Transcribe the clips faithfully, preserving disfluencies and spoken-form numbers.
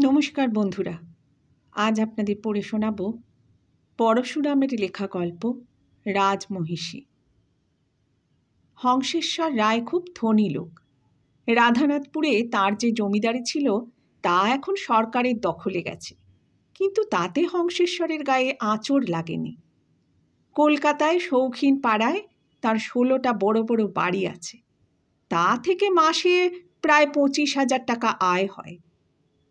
नमस्कार बंधुरा, आज आपनादेर पढ़े शोनाबो परशुरामेर लेखा गल्प राजमहिषी। हंसेश्वर राय खूब धनी लोक। राधानाथपुरे तार जे जमीदारी छिलो ता एखन सरकारेर दखले गेछे, किन्तु ताते हंसेश्वरेर गाये आँचड़ लागेनि। कलकाताय शौखिन पाड़ाय तार षोलोटा बड़ बड़ बाड़ी आछे, ता थेके मासे प्राय पचिश हजार टाका आय हय।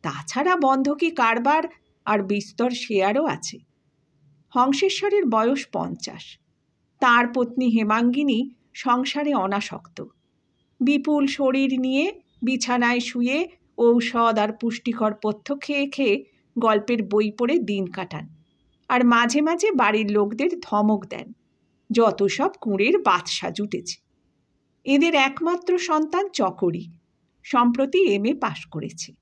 ताछाड़ा बंधकी कारबार और बिस्तर शेयारो आछे। हंसेश्वरेर बयस पंचाश। तार पत्नी हेमांगिनी संसारे अनासक्त। विपुल शरीर निये बिछानाय शुए औषध और पुष्टिकर पथ्य खेये खेये गल्पेर बई पड़े दिन काटान और माझे माझे बाड़ीर लोकदेर धमक देन जत सब कूड़ेर बादशा जुटेछे। एदेर एकमात्र सन्तान चकरी सम्प्रति एम ए पास करेछे।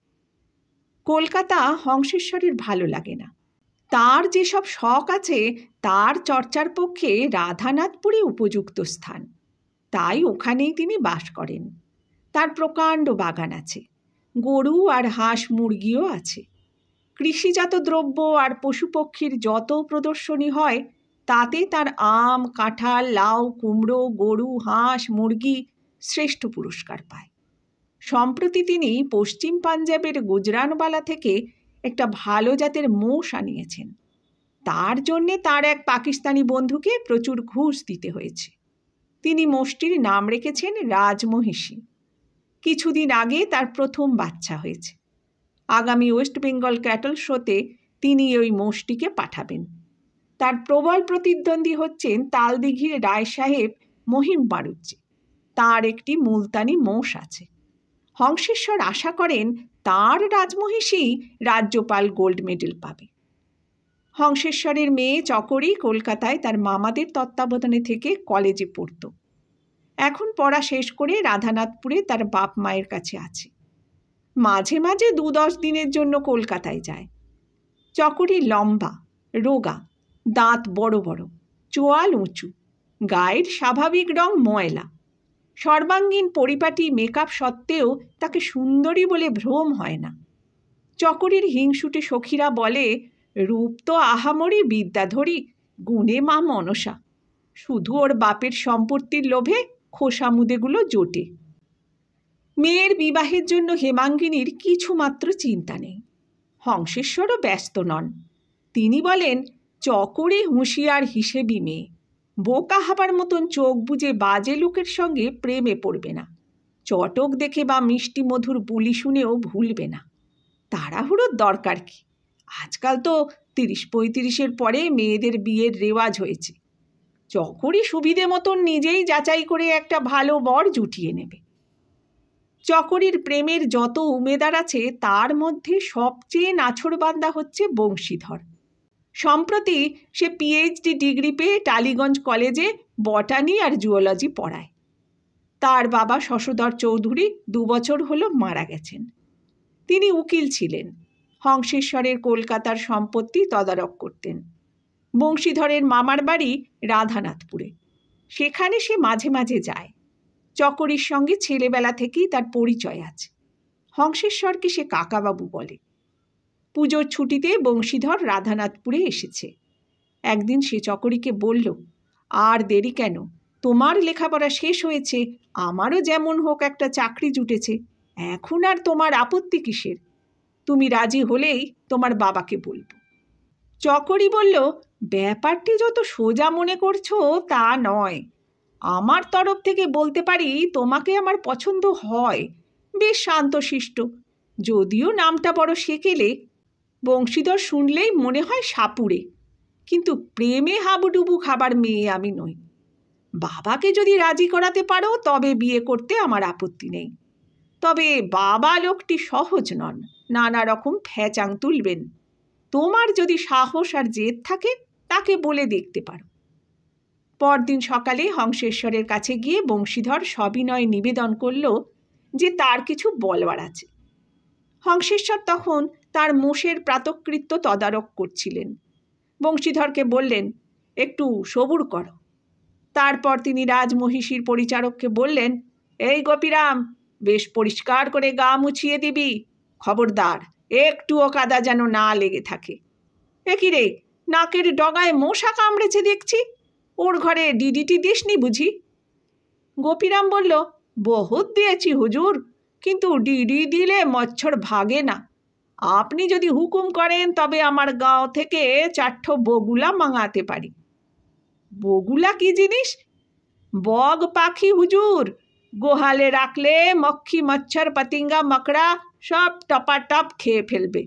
कलकाता हंसेश्वरेर भालो लागे ना। तार जे सब शख आछे तार चर्चार पक्षे राधानाथपुरे उपयुक्त स्थान, ताई ओखानेई तिनि बास करेन। तार प्रकांड बागान आछे, गरु और हाँस मुरगिओ आछे। कृषिजात द्रव्य और पशुपक्षीर जत प्रदर्शनी हय ताते तार आम काँठाल लाउ कुमड़ो गरु हाँस मुरगी श्रेष्ठ पुरस्कार पाय। सम्प्रति तिनि पश्चिम पांजाबेर गुजरानवाला थेके एकटा भालो जातेर मोष आनियेछेन। तार जोन्ने तार एक पाकिस्तानी बंधुके प्रचुर घुष दिते हयेछे। तिनि मोषटिर नाम रेखेछेन राजमहिषी। किछुदिन आगे तार प्रथम बाच्चा हयेछे। आगामी वेस्ट बेंगल कैटल शोते तिनि ओई मोषटिके पाठाबेन। तार प्रबल प्रतिद्वंदी हच्छेन तालदिघिर राय साहेब महिम बारुज्जी। तार एकटी मुलतानी मोष आछे। हंसेश्वर आशा करें तार राजमहिषी राज्यपाल गोल्ड मेडल पाबे। हंसेश्वरेर मेये चकरी कलकाताय तार मामादेर तत्त्वाबधाने थेके कलेजे पढ़तो। एखन पढ़ा शेष करे राधानाथपुरे तार बाप मायेर काछे आछे। माझे माझे दो दस दिनेर जोन्नो कलकाताय जाय। चकरी लम्बा रोगा, दाँत बड़ बड़, चोयाल उंचू, गायेर स्वाभाविक रंग मयला। सर्वांगीन परिपाटी मेकअप सत्त्वेও ताके सुंदरी बोले भ्रम हय ना। चकरीर हिंसुटे सखीरा बोले, रूप तो आहामरी विद्याधरी, गुणे मा मनसा। शुधु ओर बापेर सम्पत्तिर लोभे खोसामुदेगुलो जोटे। मेयेर विवाहेर जन्य हेमांगिनीर किछुमात्र चिंता नेই। हंसेश्वरও व्यस्त नन। तिनि बोलेन, चकरी हुशियार हिसेबी मेये, बोका हाबार मतन चोख बुझे बाजे लोकेर संगे प्रेमे पड़बे ना। चटक देखे बा मिष्टि मधुर बुली शुनेओ भुलबे ना। ताड़ाहुड़ोर दरकार कि? आजकल तो त्रिश पैंत्रिशेर परे मेयेदेर बियेर रेवाज हयेछे। चकरी सुविधे मतन निजेई जाचाई करे एकटा भालो बर जुटिये नेबे। चकरीर प्रेमेर जत उमेदार आछे तार मध्ये सबचेये नाछड़बान्धा हच्छे बंशीधर। सम्प्रति से पीएचडी डिग्री पे टालीगंज कलेजे बटानी और जुओलजी पढ़ाय। तार बाबा शशधर चौधुरी दो बछर हलो मारा गेछेन। तिनी उकिल छिलेन। हंसेश्वरेर कलकातार सम्पत्ति तदारक करतेन। बंशीधरेर मामार बाड़ी राधानाथपुरे, सेखाने से माझे माझे जाय। चकरीर संगे छेलेबेला थेकेई तार परिचय आछे। हंसेश्वरके से काकाबाबू बोले। पूजोर छुट्टीते बंशीधर राधानाथपुरे एसेछे। एक दिन से चकरीके बोल्लो, आर देरी केनो, तोमार लेखापड़ा शेष होयेछे, आमारो जेमन होक एकटा चाकरी जुटेछे, एखन आर तोमार आपत्ति किसेर? तुमी राजी होलेई तोमार बाबाके बोलबो। चकरी बोल्लो, ब्यापारटी जत सोजा मने करछो ता नय। आमार तरफ थेके बोलते पारी तोमाके आमार पछन्द हय। बेश शान्तशिष्ट, जदिओ नामटा बड़ सेकेले। बंशीधर शुनलेई मने हय सापुड़े, किन्तु प्रेमे हाबुडुबु खाबार मेये आमि नई। बाबाके जदि राजी कराते पारो तबे बिये करते आमार आपत्ति नेई। तबे बाबा लोकटी सहज नन, नाना रकम फैचां तुलबेन। तोमार जदि साहस आर जेद थाके ताके बोले देखते पारो। परदिन सकाले हंसेश्वरेर काछे गिये बंशीधर सबिनय निवेदन करलो जे तार किछु बोलबार आछे। हंसेश्वर तखन तार मोषेर प्रातकृत्य तदारक करछिलेन। बंशीधरके बोलेन, एकटू सबुर करो। तारपर तिनि राजमहिषीर परिचारकके बोलेन, गोपिराम, बेश परिष्कार करे गा मुछिए दिबी। खबरदार एकटुओ कादा जेनो ना लेगे थाके। ए कि रे नाकेर डगाय मशा कामड़ेछे देखछि, ओर घरे डिडिटी दिसनी बुझी? गोपीराम बोल्लो, बहुत दिएछि हुजूर, किन्तु डिडी दिले मच्छर भागे ना। आपनी यदि हुकुम करें तबे आमार गाँव थेके चारटो बगुला मांगाते पारी। बगुला कि जिनिस? बग पाखी हुजूर, गोहाले राखले मक्खी मच्छर पतिंगा मकड़ा सब टपाटप खेये फेलबे।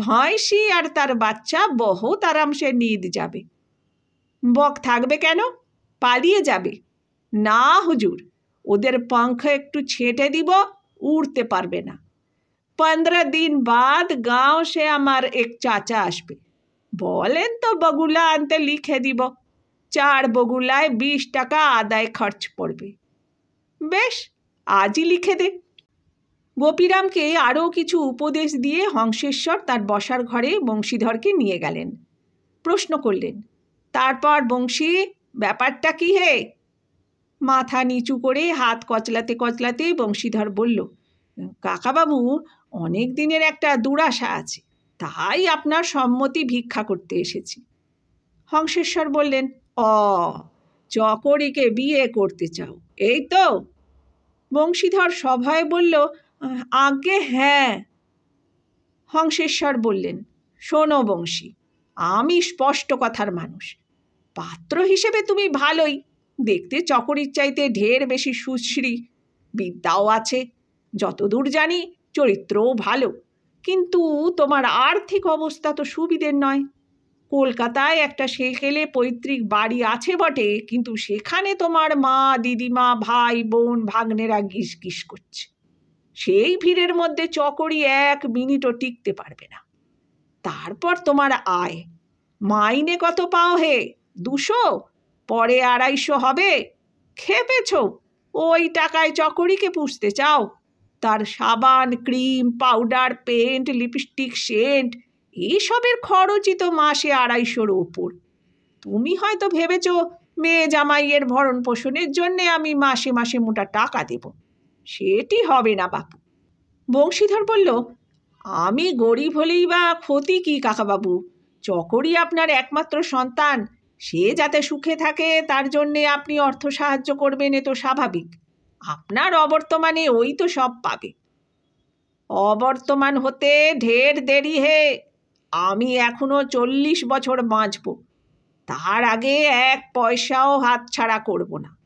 भैंसी और तार बाच्चा बहुत आराम से नीद जाबे। बग थाकबे केनो? पालिये जाबे। ना हुजूर, ओदेर पंख एकटू छेटे दिब, उड़ते पारबे ना। पंद्रह दिन बाद गाँव से आमार एक चाचा आसबे, बोलेन तो बगुला आनते लिखे दिब। चार बगुलाय बीस टाका आदाय खर्च पड़बे। बेश, आज ही लिखे दे। गोपीराम के आरो किछु उपदेश दिए हंसेश्वर तार बसार घरे बंशीधर के निये गेलेन। प्रश्न करलेन, तारपर बंशी ब्यापारटा कि हे? माथा नीचू करे हाथ कचलाते कचलाते बंशीधर बोल्लो, काका बाबू अनेक दिनेर एकटा दुराशा आछे, ताई आपनार सम्मति भिक्षा करते एसेछि। हंसेश्वर बोल्लेन, ओ चकरी के बिये करते चाओ, एई तो? बंशीधर सभाय बोल्लो, आगे हैं। हंसेश्वर बोल्लेन, शोनो बंशी, आमी स्पष्ट कथार मानुष, पात्र हिसेबे तुमी भालोई, देखते चकरिर चाइते ढेर बेशी सुश्री, विद्याओ आछे, जतदूर जानी चरित्रो भालो, किन्तु तोमार आर्थिक अवस्था तो सुविधेर नय। कलकाताय एकटा सेकेले पैतृक बाड़ी आछे बटे, किन्तु सेखाने तोमार मा दिदिमा भाई बोन भाग्नेरा गिसगिस करछे, सेई भीड़ेर मध्य चकरी एक मिनिटो टिकते पारबे ना। तारपर तोमार आय, माइने कत पाओ हे? दुशो, परे आढ़ाईशो हबे। खेपेछो, ओई टाकाय चकरी के पुषते चाओ? तार साबान cream powder paint lipstick scent एसबेर खरचई तो मासे आढ़ाईशोर ओपर। तुमी हयतो भेबेछो मेये जामाइयेर भरण पोषणेर जन्य आमी मासे मासे मोटा टाका देब, सेटी हबे ना बापू। बंशीधर बोल्लो, आमी गरीब हलेई बा क्षति कि काका बाबू? चकरी आपनार एकमात्र सन्तान, से जाते सुखे थाके तार जन्य आपनि अर्थ साहाय्य करबेन, ए तो स्वाभाविक। आपनार अबर्तमाने ओई तो सब पाबे। अबर्तमान होते ढेर देरी हे, आमी एखोनो चल्लिश बछर बाँचब, तार आगे एक पयसाओ हातछाड़ा करब ना।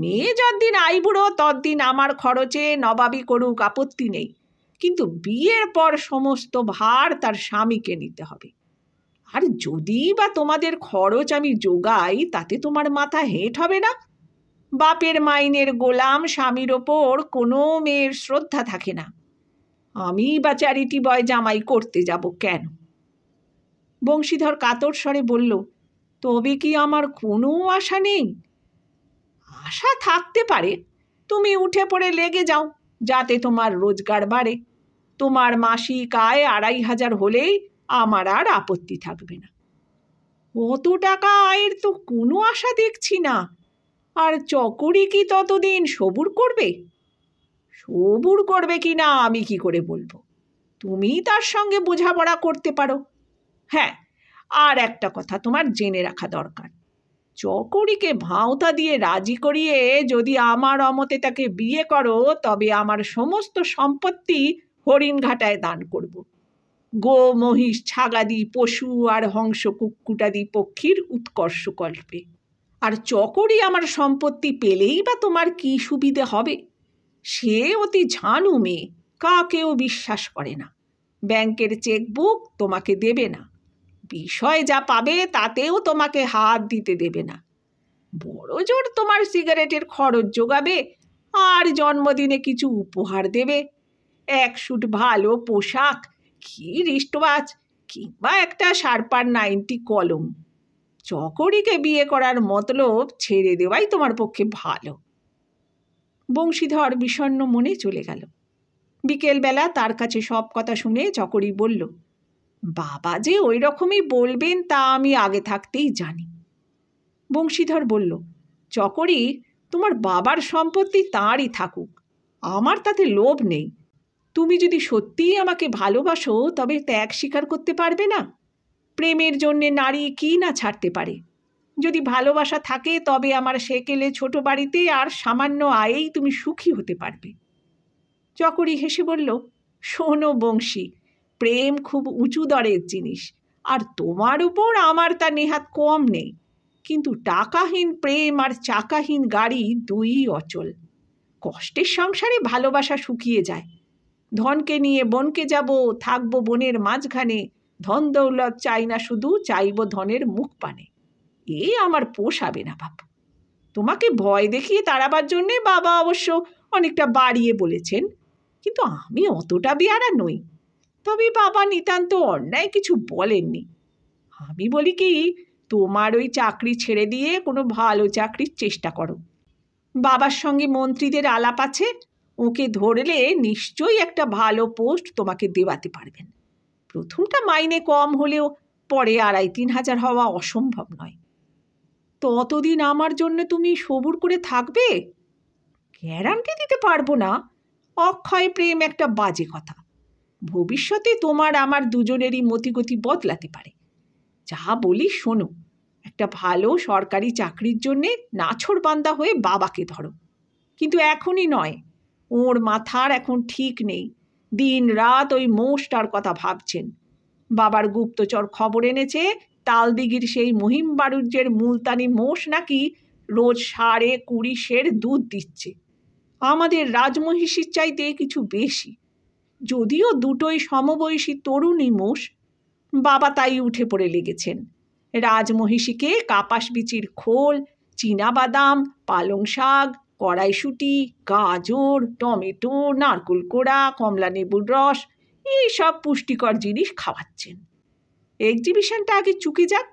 मेये जतदिन आइबुड़ो ततदिन आमार खरचे नबाबी करुक, आपत्ति नेई, किन्तु बियेर पर समस्त भार तार स्वामीके निते हबे। आर जदि बा तोमादेर खरच आमी जोगाई, ताते तोमार माथा हेट हबे ना? बापेर माइनेर गोलाम स्वामीर ओपर कोनो मेयेर श्रद्धा थाके ना। आमी बा च्यारिटी बय जामाई करते जाब केन? बंशीधर कातर स्वरे बोल्लो, तबे कि आमार कोनो आशा नेई? आशा थाकते पारे, तुमी उठे पड़े लेगे जाओ, जाते तोमार रोजगार बाड़े। तोमार मासिक आय आढ़ाई हजार होलेई आमार आर आपत्ति थाकबे ना। अत टाका आयेर तो कोनो आशा देखछि ना। आर चकरी कि ततदिन सबुर करबे? सबुर करबे कि ना आमी कि करे बोलबो? तुमी तार संगे बोझापड़ा करते पारो। हाँ, आर एकटा कथा तोमार जेने राखा दरकार, चकरी के भावता दिए राजी करिए जदि आमार अमते ताके बिये करो, तबे आमार समस्त सम्पत्ति हरिणघाटाय दान करब। गो महिष छागादी पशु और हंस कुक्कुटादी पक्षीर उत्कर्ष कल्पे। और चकरी आमार सम्पत्ति पेलेई बा तोमार कि सुविधा हबे? से अति झानु मेये, काकेओ विश्वास करे ना, बैंकेर चेकबुक तोमाके देबे ना, विषय जा पाबे तातेओ तोमाके हाथ दिते देबे ना, बड़ो जोर तोमार सिगारेटेर खरच जोगाबे, आर जन्मदिने किछु उपहार देबे, एक शुट भालो पोशाक कि रिस्टवाच किंबा एकटा शार्पार नाइनटी कलम। चकरीके बिये करार मतलब छेड़े देवाई तोमार पक्षे भालो। बंशीधर विषण्ण मने चले गेल। बिकेल बेला तार काछे सब कथा शुने चकरी बोल्लो, बाबा जे ओई रकमई बोलबेन ता आमी आगे थाकतेई जानी। बंशीधर बोल्लो, चकरी तुम्हार बाबार सम्पत्ति तारई थाकुक, आमार ताते लोभ नेई। তুমি যদি সত্যিই আমাকে ভালোবাসো তবে ত্যাগ স্বীকার করতে পারবে না। প্রেমের জন্য নারী কি না ছাড়তে পারে। যদি ভালোবাসা থাকে তবে আমার সেকেলে ছোট বাড়িতে আর সামান্য আয়েই তুমি সুখী হতে পারবে। চকরি হেসে বলল, শোনো বংশী, প্রেম খুব উঁচু দরের জিনিস, আর তোমার উপর আমার তা নেহাত কম নেই। কিন্তু টাকাহীন প্রেম আর চাকাহীন গাড়ি দুই অচল। কষ্টের সংসারে ভালোবাসা শুকিয়ে যায়। ধনকে নিয়ে বনকে যাব, থাকবো বনের মাঝখানে। ধন দৌলত চাই না, শুধু চাইব ধনের মুখ পানে। এ আমার পোষাবে না বাপু। তোমাকে ভয় দেখিয়ে তাড়াবার জন্যে বাবা অবশ্য অনেকটা বাড়িয়ে বলেছেন, কিন্তু আমি অতটা বেয়ারা নই। তবে বাবা নিতান্ত অন্যায় কিছু বলেননি। আমি বলি কি, তোমার ওই চাকরি ছেড়ে দিয়ে কোনো ভালো চাকরির চেষ্টা করো। বাবার সঙ্গে মন্ত্রীদের আলাপ আছে, ওকে ধরলে নিশ্চয়ই একটা ভালো পোস্ট তোমাকে দেওয়াতে পারবেন। প্রথমটা মাইনে কম হলেও পরে আড়াই তিন হাজার হওয়া অসম্ভব নয়। ততদিন আমার জন্য তুমি সবুর করে থাকবে? গ্যারান্টি দিতে পারবো না। অক্ষয় প্রেম একটা বাজে কথা। ভবিষ্যতে তোমার আমার দুজনেরই মতিগতি বদলাতে পারে। যা বলি শোনো, একটা ভালো সরকারি চাকরির জন্যে নাছোড়বান্দা হয়ে বাবাকে ধরো, কিন্তু এখনই নয়। ওর মাথার এখন ঠিক নেই, দিন রাত ওই মোষটার কথা ভাবছেন। বাবার গুপ্তচর খবর এনেছে, তালদিঘির সেই মহিম বাড়ুজ্যের মুলতানি মোষ নাকি রোজ সাড়ে কুড়ি সের দুধ দিচ্ছে, আমাদের রাজমহিষীর চাইতে কিছু বেশি। যদিও দুটোই সমবয়সী তরুণী মোষ। বাবা তাই উঠে পড়ে লেগেছেন। রাজমহিষীকে কাপাস বিচির খোল, চীনাবাদাম, পালং শাক, কড়াইশুঁটি, গাজর, টমেটো, নারকোল কোড়া, কমলা লেবুর রস, এই সব পুষ্টিকর জিনিস খাওয়াচ্ছেন। এক্সিবিশনটা আগে চুকে যাক।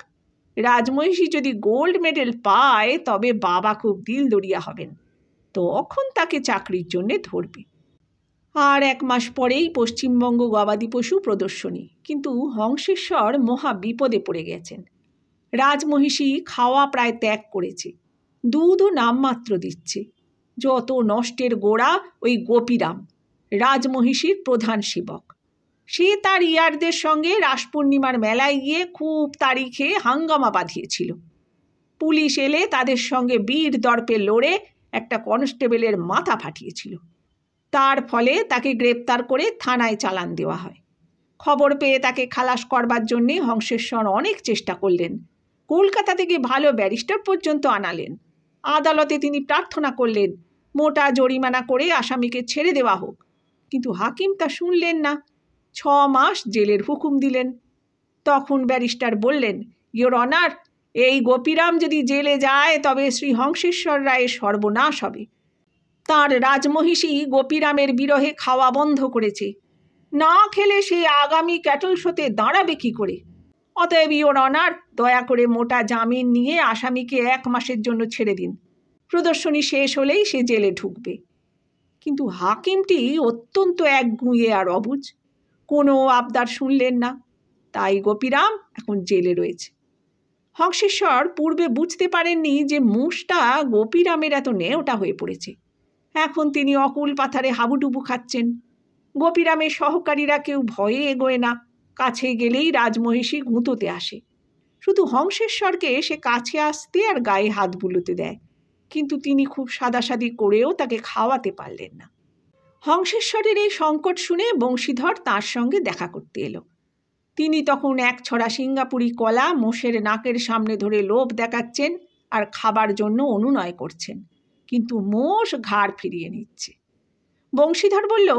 রাজমহিষী যদি গোল্ড মেডেল পায় তবে বাবা খুব দিল দরিয়া হবেন, তখন তাকে চাকরির জন্যে ধরবে। আর এক মাস পরেই পশ্চিমবঙ্গ গবাদি পশু প্রদর্শনী। কিন্তু হংসেশ্বর মহা বিপদে পড়ে গেছেন। রাজমহিষী খাওয়া প্রায় ত্যাগ করেছে, দুধও নামমাত্র দিচ্ছে। যত নষ্টের গোড়া ওই গোপিরাম, রাজমহিষীর প্রধান সেবক। সে তার ইয়ারদের সঙ্গে রাস পূর্ণিমার মেলায় গিয়ে খুব তারিখে হাঙ্গামা বাঁধিয়েছিল। পুলিশ এলে তাদের সঙ্গে বীর দর্পে লড়ে একটা কনস্টেবলের মাথা ফাটিয়েছিল। তার ফলে তাকে গ্রেপ্তার করে থানায় চালান দেওয়া হয়। খবর পেয়ে তাকে খালাস করবার জন্যে হংসেশ্বর অনেক চেষ্টা করলেন। কলকাতা থেকে ভালো ব্যারিস্টার পর্যন্ত আনালেন। আদালতে তিনি প্রার্থনা করলেন মোটা জরিমানা করে আসামিকে ছেড়ে দেওয়া হোক, কিন্তু হাকিম তা শুনলেন না। ছ মাস জেলের হুকুম দিলেন। তখন ব্যারিস্টার বললেন, ইয়োর অনার, এই গোপিরাম যদি জেলে যায় তবে শ্রী হংসেশ্বর রায়ের সর্বনাশ হবে। তাঁর রাজমহিষী গোপিরামের বিরহে খাওয়া বন্ধ করেছে। না খেলে সে আগামী ক্যাটল শোতে দাঁড়াবে কী করে? অতএব ইয়োর অনার, দয়া করে মোটা জামিন নিয়ে আসামিকে এক মাসের জন্য ছেড়ে দিন। প্রদর্শনী শেষ হলেই সে জেলে ঢুকবে। কিন্তু হাকিমটি অত্যন্ত একগুঁয়ে আর অবুঝ, কোনো আবদার শুনলেন না। তাই গোপিরাম এখন জেলে রয়েছে। হংসেশ্বর পূর্বে বুঝতে পারেননি যে মোষটা গোপিরামের এত নেওটা হয়ে পড়েছে। এখন তিনি অকুল পাথারে হাবুডুবু খাচ্ছেন। গোপিরামের সহকারীরা কেউ ভয়ে এগোয় না, কাছে গেলেই রাজমহিষী গুঁতোতে আসে। শুধু হংসেশ্বরকে সে কাছে আসতে আর গায়ে হাত বুলোতে দেয়, কিন্তু তিনি খুব সাদাসাদি করেও তাকে খাওয়াতে পারলেন না। হংসেশ্বরের এই সংকট শুনে বংশীধর তার সঙ্গে দেখা করতে এলো। তিনি তখন এক ছড়া সিঙ্গাপুরি কলা মোষের নাকের সামনে ধরে লোভ দেখাচ্ছেন আর খাবার জন্য অনুনয় করছেন, কিন্তু মোষ ঘাড় ফিরিয়ে নিচ্ছে। বংশীধর বলল,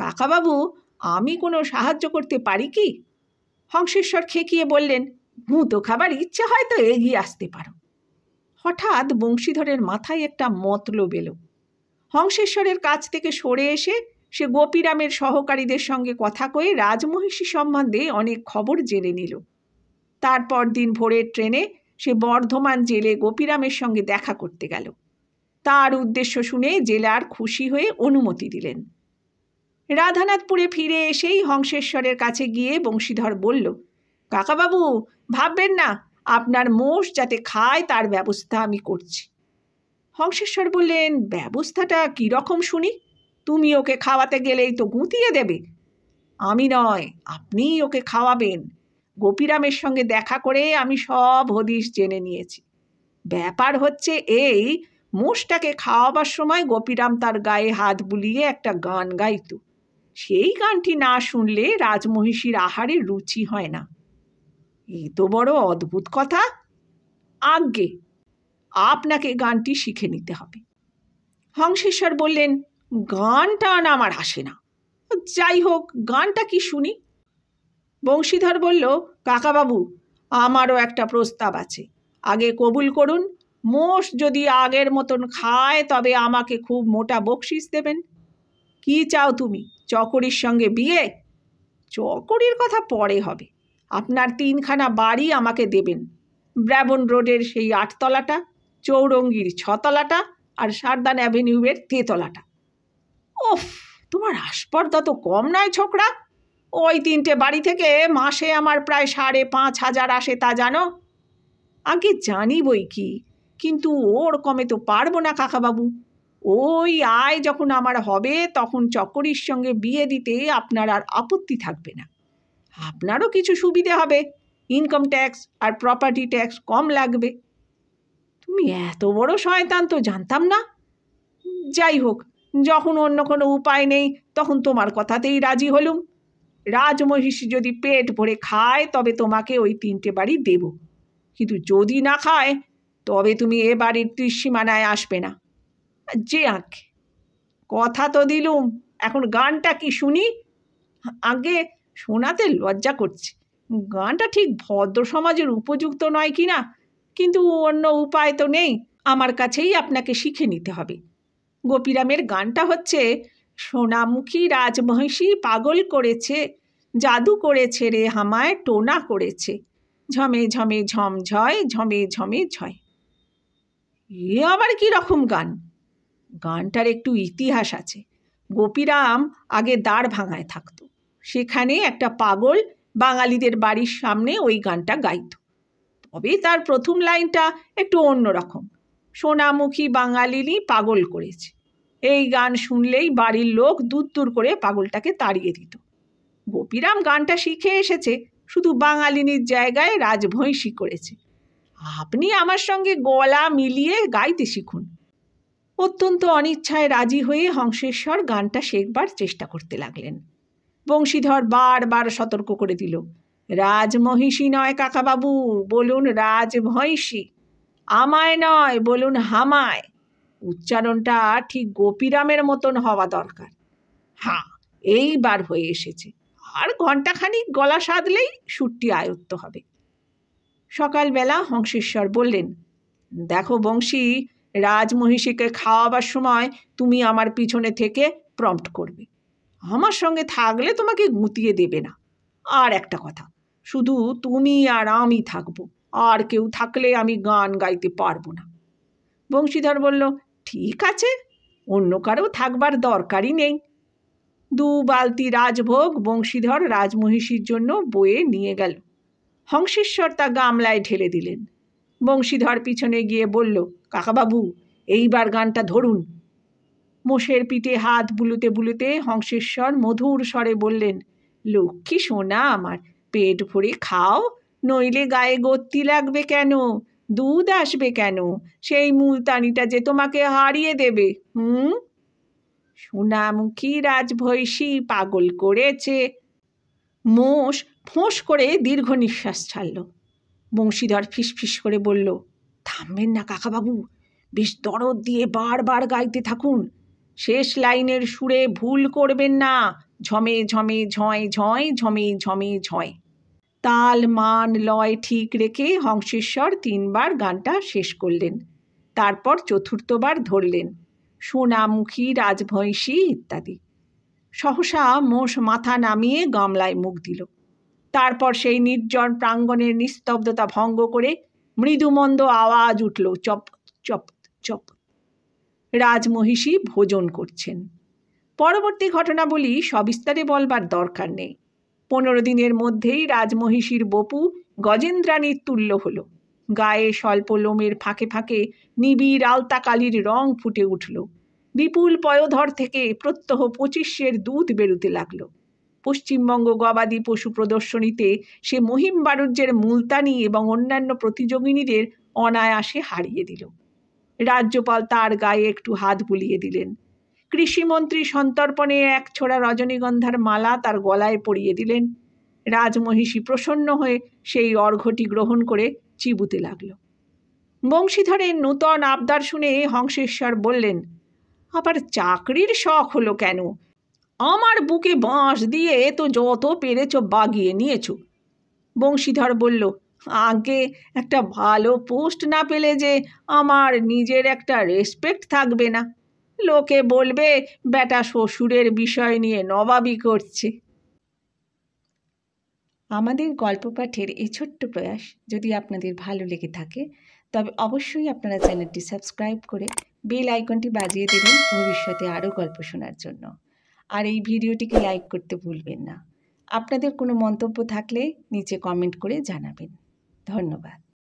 কাকাবাবু, আমি কোনো সাহায্য করতে পারি কি? হংসেশ্বর খেকিয়ে বললেন, ভূত খাবার ইচ্ছে হয় তো এগিয়ে আসতে পারো। হঠাৎ বংশীধরের মাথায় একটা মতলব এলো। হংসেশ্বরের কাছ থেকে সরে এসে সে গোপিরামের সহকারীদের সঙ্গে কথা কয়ে রাজমহিষী সম্বন্ধে অনেক খবর জেনে নিল। তারপর দিন ভোরের ট্রেনে সে বর্ধমান জেলে গোপিরামের সঙ্গে দেখা করতে গেল। তার উদ্দেশ্য শুনে জেলার খুশি হয়ে অনুমতি দিলেন। রাধানাথপুরে ফিরে এসেই হংসেশ্বরের কাছে গিয়ে বংশীধর বলল, কাকাবাবু, ভাববেন না, আপনার মোষ যাতে খায় তার ব্যবস্থা আমি করছি। হংসেশ্বর বললেন, ব্যবস্থাটা কী রকম শুনি? তুমি ওকে খাওয়াতে গেলেই তো গুঁতিয়ে দেবে। আমি নয়, আপনিই ওকে খাওয়াবেন। গোপীরামের সঙ্গে দেখা করে আমি সব হদিশ জেনে নিয়েছি। ব্যাপার হচ্ছে এই, মোষটাকে খাওয়াবার সময় গোপীরাম তার গায়ে হাত বুলিয়ে একটা গান গাইত। সেই গানটি না শুনলে রাজমহিষীর আহারে রুচি হয় না। এ তো বড় অদ্ভুত কথা। আজ্ঞে, আপনাকে গানটি শিখে নিতে হবে। হংসেশ্বর বললেন, গানটা না আমার আসে না। যাই হোক, গানটা কি শুনি? বংশীধর বলল, কাকাবাবু, আমারও একটা প্রস্তাব আছে, আগে কবুল করুন। মোষ যদি আগের মতন খায় তবে আমাকে খুব মোটা বকশিস দেবেন। কি চাও তুমি, চকরির সঙ্গে বিয়ে? চকরির কথা পরে হবে। আপনার তিনখানা বাড়ি আমাকে দেবেন, ব্রাবন রোডের সেই আটতলাটা, চৌরঙ্গির ছতলাটা আর সারদান অ্যাভিনিউয়ের তেতলাটা। ওফ, তোমার আস্পর্ধা তো কম নয় ছোকরা। ওই তিনটে বাড়ি থেকে মাসে আমার প্রায় সাড়ে পাঁচ হাজার আসে, তা জানো? আগে জানি বই কি, কিন্তু ওর কমে তো পারবো না কাকাবাবু। ওই আয় যখন আমার হবে তখন চকরির সঙ্গে বিয়ে দিতে আপনার আর আপত্তি থাকবে না। আপনারও কিছু সুবিধে হবে, ইনকাম ট্যাক্স আর প্রপার্টি ট্যাক্স কম লাগবে। তুমি এত বড় শয়তান তো জানতাম না। যাই হোক, যখন অন্য কোনো উপায় নেই তখন তোমার কথাতেই রাজি হলুম। রাজমহিষী যদি পেট ভরে খায় তবে তোমাকে ওই তিনটে বাড়ি দেব, কিন্তু যদি না খায় তবে তুমি এ বাড়ির ত্রিসীমানায় আসবে না। যে আঁকে, কথা তো দিলুম, এখন গানটা কি শুনি? আগে শোনাতে লজ্জা করছে, গানটা ঠিক ভদ্র সমাজের উপযুক্ত নয় কি না, কিন্তু অন্য উপায় তো নেই, আমার কাছেই আপনাকে শিখে নিতে হবে। গোপীরামের গানটা হচ্ছে, সোনামুখী রাজমহিষী পাগল করেছে, জাদু করেছে রে হামায় টোনা করেছে, ঝমে ঝমে ঝম ঝয় ঝমে ঝমে ঝয়। এ আবার কী রকম গান? গানটার একটু ইতিহাস আছে। গোপীরাম আগে দাঁড় ভাঙায় থাকত, সেখানে একটা পাগল বাঙালিদের বাড়ির সামনে ওই গানটা গাইত। তবে তার প্রথম লাইনটা একটু অন্যরকম, সোনামুখী বাঙালিনী পাগল করেছে। এই গান শুনলেই বাড়ির লোক দূর দূর করে পাগলটাকে তাড়িয়ে দিত। গোপীরাম গানটা শিখে এসেছে, শুধু বাঙালিনীর জায়গায় রাজভৈঁসী করেছে। আপনি আমার সঙ্গে গলা মিলিয়ে গাইতে শিখুন। অত্যন্ত অনিচ্ছায় রাজি হয়ে হংসেশ্বর গানটা শেখবার চেষ্টা করতে লাগলেন। বংশীধর বারবার সতর্ক করে দিল, রাজমহিষী নয় কাকাবাবু, বলুন রাজভৈঁসী। আমায় নয়, বলুন হামায়। উচ্চারণটা ঠিক গোপীরামের মতন হওয়া দরকার। হ্যাঁ, এইবার হয়ে এসেছে, আর ঘণ্টাখানিক গলা সাধলেই সুরটি আয়ত্ত হবে। সকালবেলা হংসেশ্বর বললেন, দেখো বংশী, রাজমহিষীকে খাওয়াবার সময় তুমি আমার পিছনে থেকে প্রম্পট করবে, আমার সঙ্গে থাকলে তোমাকে গুঁতিয়ে দেবে না। আর একটা কথা, শুধু তুমি আর আমি থাকবো, আর কেউ থাকলে আমি গান গাইতে পারবো না। বংশীধর বলল, ঠিক আছে, অন্য কারো থাকবার দরকারই নেই। দু বালতি রাজভোগ বংশীধর রাজমহিষীর জন্য বয়ে নিয়ে গেল। হংসেশ্বর তা গামলায় ঢেলে দিলেন। বংশীধর পিছনে গিয়ে বলল, কাকাবাবু, এইবার গানটা ধরুন। মোষের পিঠে হাত বুলুতে বুলুতে হংসেশ্বর মধুর স্বরে বললেন, লক্ষ্মী সোনা আমার, পেট ভরে খাও, নইলে গায়ে গতি লাগবে কেন, দুধ আসবে কেন, সেই মুলতানিটা যে তোমাকে হারিয়ে দেবে। হুম, সোনামুখী রাজভৈঁসী পাগল করেছে। মোষ ফোঁস করে দীর্ঘ নিঃশ্বাস ছাড়ল। বংশীধর ফিসফিস করে বলল, থামবেন না কাকাবাবু, বেশ দরদ দিয়ে বারবার গাইতে থাকুন, শেষ লাইনের সুরে ভুল করবেন না, ঝমে ঝমে ঝয় ঝয় ঝমে ঝমে ঝয়। তাল মান লয় ঠিক রেখে হংসেশ্বর তিনবার গানটা শেষ করলেন। তারপর চতুর্থবার ধরলেন, সোনামুখী রাজভৈঁসী ইত্যাদি। সহসা মোষ মাথা নামিয়ে গামলায় মুখ দিল। তারপর সেই নির্জন প্রাঙ্গণের নিস্তব্ধতা ভঙ্গ করে মৃদুমন্দ আওয়াজ উঠল, চপ চপ চপ। রাজমহিষী ভোজন করছেন। পরবর্তী ঘটনাবলী সবিস্তারে বলবার দরকার নেই। পনেরো দিনের মধ্যেই রাজমহিষীর বপু গজেন্দ্রাণীর তুল্য হল। গায়ে স্বল্প লোমের ফাঁকে ফাঁকে নিবিড় আলতাকালির রং ফুটে উঠল। বিপুল পয়োধর থেকে প্রত্যহ পঁচিশের দুধ বেরোতে লাগলো। পশ্চিমবঙ্গ গবাদি পশু প্রদর্শনীতে সে মহিম বাণিজ্যের মুলতানি এবং অন্যান্য প্রতিযোগিনীদের অনায়াসে হারিয়ে দিল। রাজ্যপাল তার গায়ে একটু হাত বুলিয়ে দিলেন। কৃষিমন্ত্রী সন্তর্পণে এক ছোড়া রজনীগন্ধার মালা তার গলায় পরিয়ে দিলেন। রাজমহিষী প্রসন্ন হয়ে সেই অর্ঘ্যটি গ্রহণ করে চিবুতে লাগল। বংশীধরের নূতন আবদার শুনে হংসেশ্বর বললেন, আবার চাকরির শখ হলো কেন? আমার বুকে বাঁশ দিয়ে তো যত পেরেছ বাগিয়ে নিয়েছ। বংশীধর বলল, আগে একটা ভালো পোস্ট না পেলে যে আমার নিজের একটা রেসপেক্ট থাকবে না, লোকে বলবে বেটা শ্বশুরের বিষয় নিয়ে নবাবি করছে। আমাদের গল্প পাঠের এই ছোট্ট প্রয়াস যদি আপনাদের ভালো লেগে থাকে তবে অবশ্যই আপনারা চ্যানেলটি সাবস্ক্রাইব করে বেল আইকনটি বাজিয়ে দেবেন ভবিষ্যতে আরও গল্প শোনার জন্য। আর এই ভিডিওটিকে লাইক করতে ভুলবেন না। আপনাদের কোনো মন্তব্য থাকলে নিচে কমেন্ট করে জানাবেন। ধন্যবাদ।